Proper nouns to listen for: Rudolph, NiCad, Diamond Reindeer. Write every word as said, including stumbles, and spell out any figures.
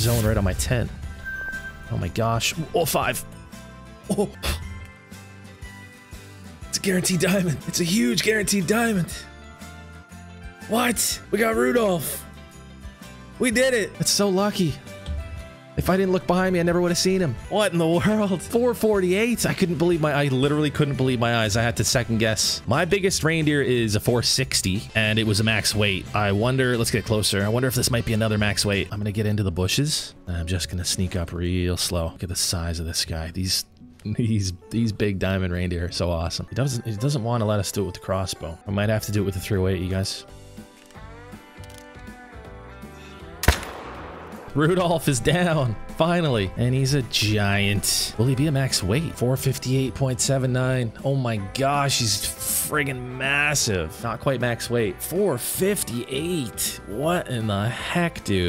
zone right on my tent. Oh my gosh. Oh, five. Oh. It's a guaranteed diamond. It's a huge guaranteed diamond. What? We got Rudolph. We did it. That's so lucky. If I didn't look behind me, I never would have seen him. What in the world? four forty-eight. I couldn't believe my I literally couldn't believe my eyes. I had to second guess. My biggest reindeer is a four sixty, and it was a max weight. I wonder, let's get closer. I wonder if this might be another max weight. I'm gonna get into the bushes. And I'm just gonna sneak up real slow. Look at the size of this guy. These these these big diamond reindeer are so awesome. He doesn't he doesn't want to let us do it with the crossbow. I might have to do it with the three oh eight, you guys. Rudolph is down, finally. And he's a giant. Will he be a max weight? four fifty-eight point seven nine. Oh my gosh, he's friggin' massive. Not quite max weight. four fifty-eight. What in the heck, dude?